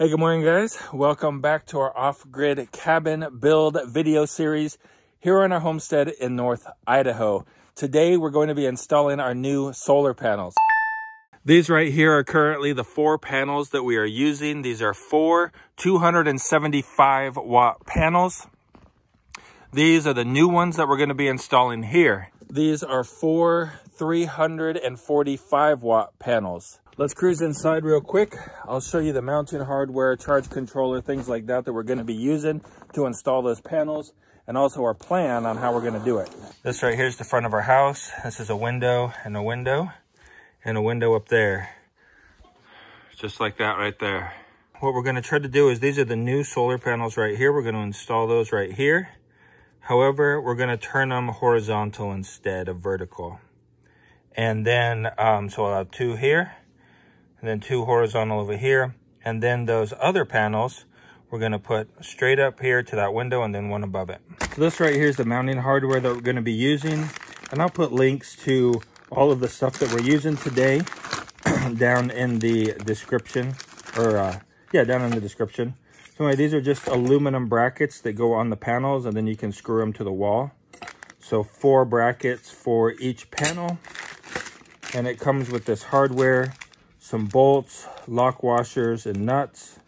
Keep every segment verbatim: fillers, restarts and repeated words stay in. Hey, good morning, guys. Welcome back to our off-grid cabin build video series here on our homestead in North Idaho. Today, we're going to be installing our new solar panels. These right here are currently the four panels that we are using. These are four two hundred seventy-five watt panels. These are the new ones that we're going to be installing here. These are four three hundred forty-five watt panels. Let's cruise inside real quick. I'll show you the mounting hardware, charge controller, things like that that we're gonna be using to install those panels, and also our plan on how we're gonna do it. This right here is the front of our house. This is a window and a window and a window up there. Just like that right there. What we're gonna try to do is, these are the new solar panels right here. We're gonna install those right here. However, we're gonna turn them horizontal instead of vertical. And then, um, so I'll have two here, and then two horizontal over here. And then those other panels, we're gonna put straight up here to that window and then one above it. So this right here is the mounting hardware that we're gonna be using. And I'll put links to all of the stuff that we're using today down in the description, or uh, yeah, down in the description. So anyway, these are just aluminum brackets that go on the panels, and then you can screw them to the wall. So four brackets for each panel. And it comes with this hardware, some bolts, lock washers and nuts,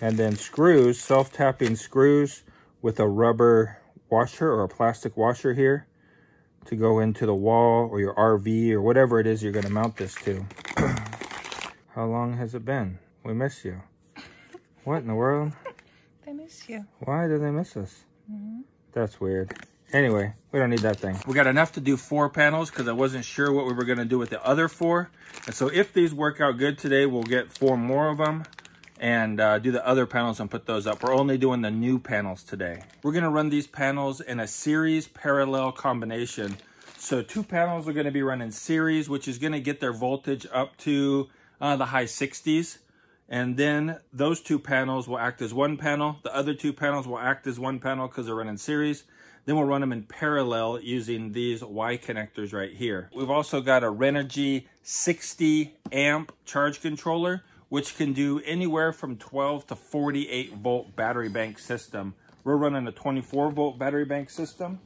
and then screws, self-tapping screws with a rubber washer or a plastic washer here to go into the wall or your R V or whatever it is you're going to mount this to. How long has it been? We miss you. What in the world? They miss you. Why do they miss us? Mm-hmm. That's weird. Anyway, we don't need that thing. We got enough to do four panels because I wasn't sure what we were going to do with the other four. And so if these work out good today, we'll get four more of them and uh, do the other panels and put those up. We're only doing the new panels today. We're going to run these panels in a series parallel combination. So two panels are going to be run in series, which is going to get their voltage up to uh, the high sixties. And then those two panels will act as one panel. The other two panels will act as one panel because they're run in series. Then we'll run them in parallel using these Y connectors right here. We've also got a Renogy sixty amp charge controller, which can do anywhere from twelve to forty-eight volt battery bank system. We're running a twenty-four volt battery bank system,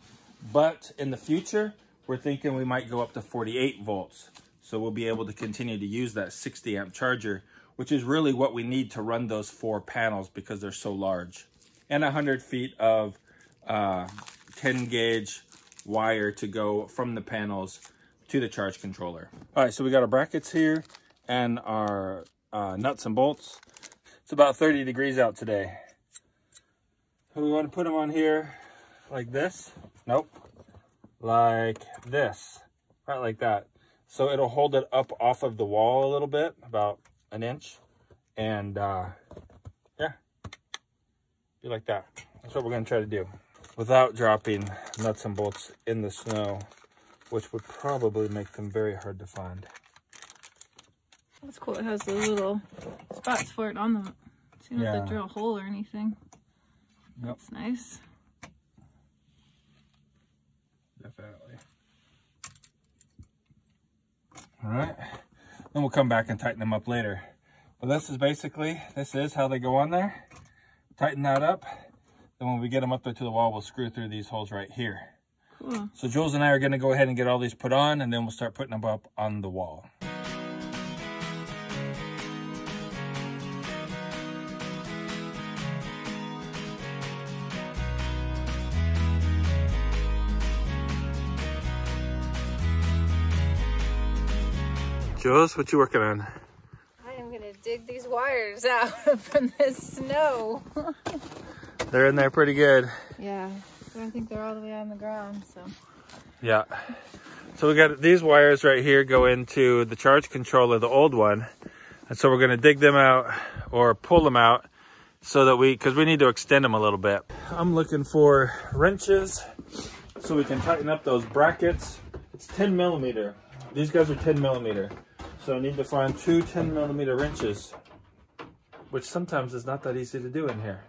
but in the future, we're thinking we might go up to forty-eight volts. So we'll be able to continue to use that sixty amp charger, which is really what we need to run those four panels because they're so large. And one hundred feet of uh, ten gauge wire to go from the panels to the charge controller. All right, so we got our brackets here and our uh, nuts and bolts. It's about thirty degrees out today. So we want to put them on here like this. Nope, like this, not like that. So it'll hold it up off of the wall a little bit, about an inch. And uh, yeah, be like that. That's what we're gonna try to do, without dropping nuts and bolts in the snow, which would probably make them very hard to find. That's cool, it has the little spots for it on them. So you don't have to drill a hole or anything. Yep. That's nice. Definitely. All right, then we'll come back and tighten them up later. But this is basically, this is how they go on there. Tighten that up. Then when we get them up there to the wall, we'll screw through these holes right here. Cool. So Jules and I are gonna go ahead and get all these put on, and then we'll start putting them up on the wall. Jules, what you working on? I am gonna dig these wires out from this snow. They're in there pretty good. Yeah, so I think they're all the way on the ground, so. Yeah, so we got these wires right here go into the charge controller, the old one. And so we're gonna dig them out or pull them out so that we, cause we need to extend them a little bit. I'm looking for wrenches so we can tighten up those brackets. It's ten millimeter. These guys are ten millimeter. So I need to find two ten millimeter wrenches, which sometimes is not that easy to do in here.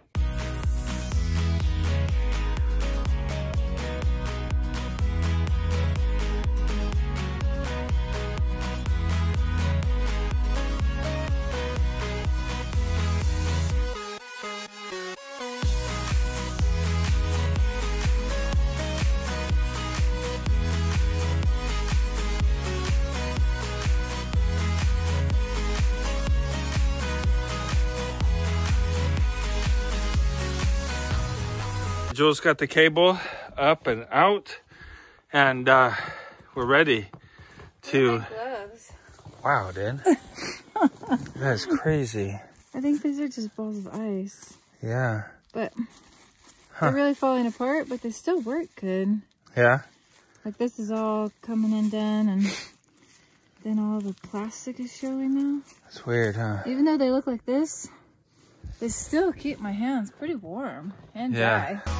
Jules got the cable up and out, and uh, we're ready to... Wow, dude. That's crazy. I think these are just balls of ice. Yeah. But huh. They're really falling apart, but they still work good. Yeah. Like this is all coming undone, and then all the plastic is showing now. That's weird, huh? Even though they look like this, they still keep my hands pretty warm and yeah. dry.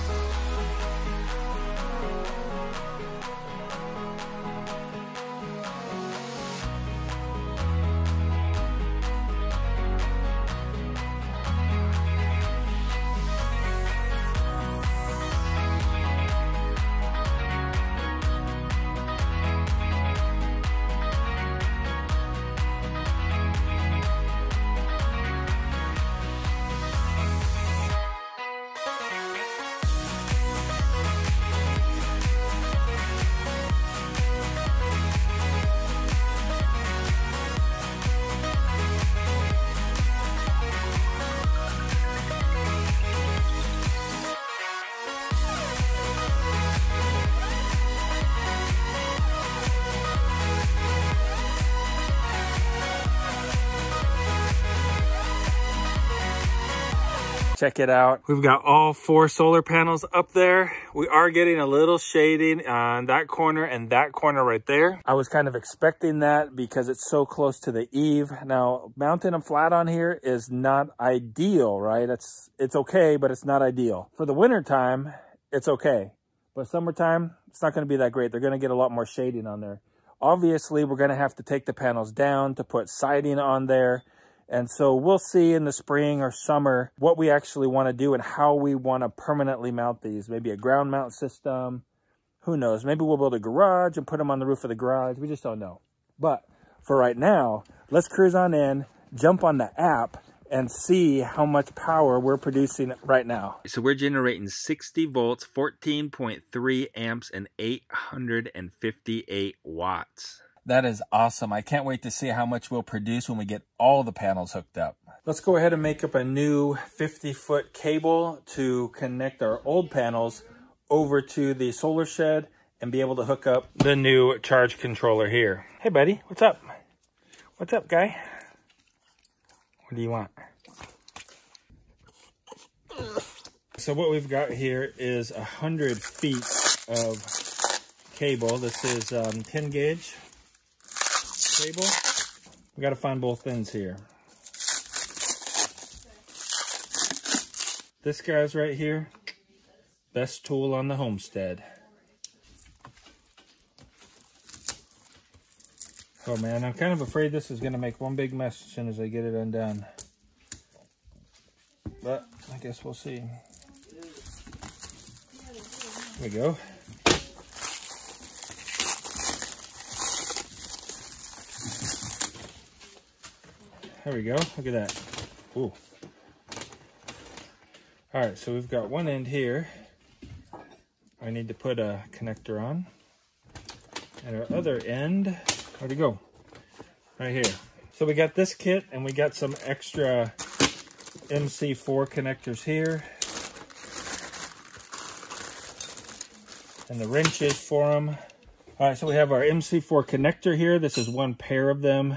Check it out. We've got all four solar panels up there. We are getting a little shading on that corner and that corner right there. I was kind of expecting that because it's so close to the eave. Now, mounting them flat on here is not ideal, right? It's, it's okay, but it's not ideal. For the winter time, it's okay. But summertime, it's not gonna be that great. They're gonna get a lot more shading on there. Obviously, we're gonna have to take the panels down to put siding on there. And so we'll see in the spring or summer what we actually want to do and how we want to permanently mount these. Maybe a ground mount system. Who knows? Maybe we'll build a garage and put them on the roof of the garage. We just don't know. But for right now, let's cruise on in, jump on the app, and see how much power we're producing right now. So we're generating sixty volts, fourteen point three amps, and eight hundred fifty-eight watts. That is awesome. I can't wait to see how much we'll produce when we get all the panels hooked up. Let's go ahead and make up a new fifty foot cable to connect our old panels over to the solar shed and be able to hook up the new charge controller here. Hey buddy, what's up? What's up, guy? What do you want? So what we've got here is a hundred feet of cable. This is um, ten gauge. Cable. We got to find both ends here. This guy's right here. Best tool on the homestead. Oh man, I'm kind of afraid this is going to make one big mess as soon as I get it undone. But I guess we'll see. There we go. There we go. Look at that. Ooh. All right, so we've got one end here. I need to put a connector on. And our other end, where'd it go? Right here. So we got this kit and we got some extra M C four connectors here. And the wrenches for them. All right, so we have our M C four connector here. This is one pair of them.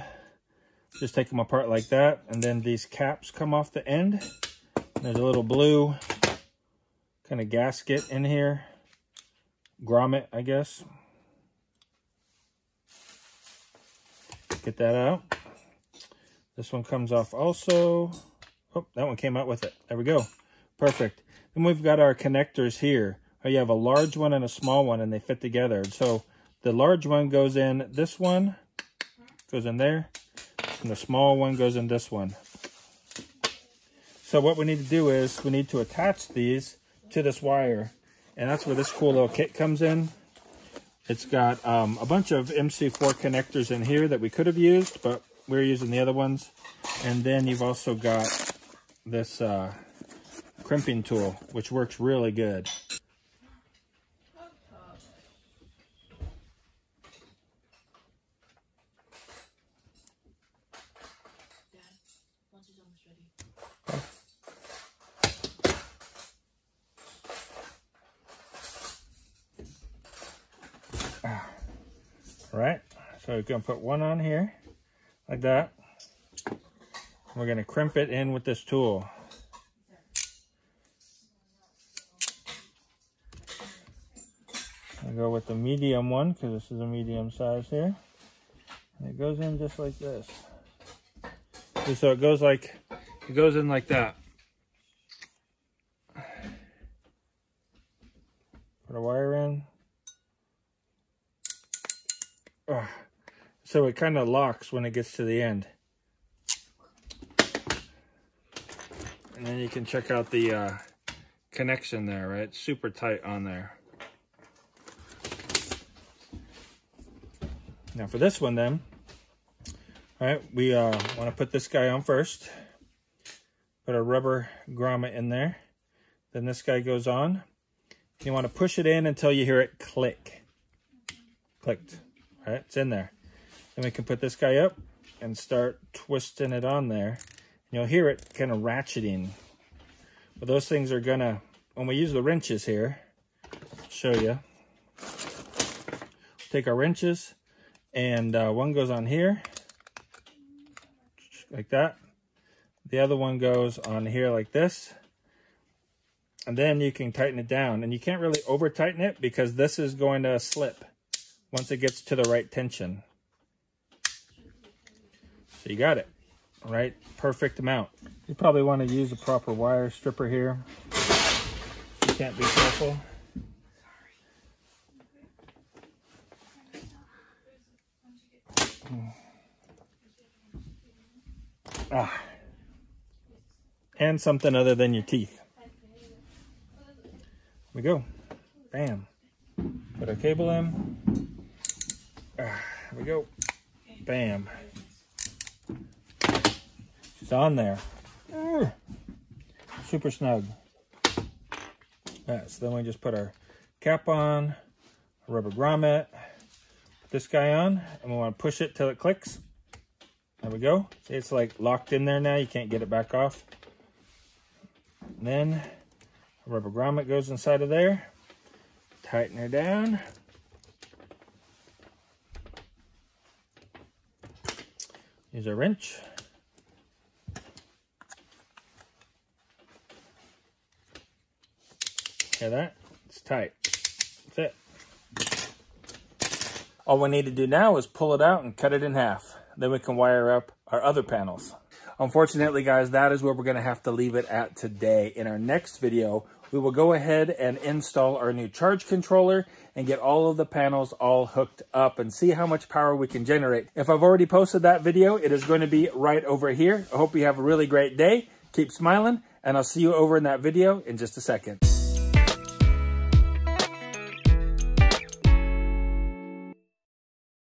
Just take them apart like that, and then these caps come off the end. There's a little blue kind of gasket in here, grommet, I guess. Get that out. This one comes off also. Oh, that one came out with it. There we go. Perfect. Then we've got our connectors here. Oh, you have a large one and a small one, and they fit together. So the large one goes in this one, goes in there. And the small one goes in this one. So what we need to do is we need to attach these to this wire, and that's where this cool little kit comes in. It's got um, a bunch of M C four connectors in here that we could have used, but we're using the other ones. And then you've also got this uh, crimping tool, which works really good. right? So we're gonna put one on here like that. We're gonna crimp it in with this tool. I'll go with the medium one because this is a medium size here. And it goes in just like this. Just so it goes like, it goes in like that. Put a wire in. Oh, so it kind of locks when it gets to the end. And then you can check out the uh, connection there, right? It's super tight on there. Now for this one then, all right, we uh, want to put this guy on first. Put a rubber grommet in there. Then this guy goes on. You want to push it in until you hear it click. Clicked. All right, it's in there. Then we can put this guy up and start twisting it on there. And you'll hear it kind of ratcheting. But those things are going to, when we use the wrenches here, I'll show you. Take our wrenches. And uh, one goes on here, like that. The other one goes on here like this. And then you can tighten it down. And you can't really over tighten it because this is going to slip once it gets to the right tension. So you got it, right? Perfect amount. You probably want to use a proper wire stripper here. You can't be careful. Ah. And something other than your teeth. Here we go. Bam. Put our cable in. Ah, here we go. Bam. It's on there. Ah. Super snug. Alright, so then we just put our cap on, a rubber grommet, put this guy on, and we want to push it till it clicks. There we go. See, it's like locked in there now. You can't get it back off. And then a rubber grommet goes inside of there. Tighten her down. Use a wrench. Hear that? It's tight. That's it. All we need to do now is pull it out and cut it in half. Then we can wire up our other panels. Unfortunately, guys, that is where we're going to have to leave it at today. In our next video, we will go ahead and install our new charge controller and get all of the panels all hooked up and see how much power we can generate. If I've already posted that video, it is going to be right over here. I hope you have a really great day. Keep smiling, and I'll see you over in that video in just a second.